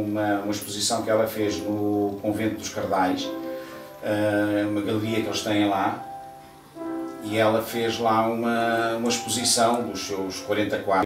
uma exposição que ela fez no Convento dos Cardais, uma galeria que eles têm lá, e ela fez lá uma exposição dos seus 40 quadros.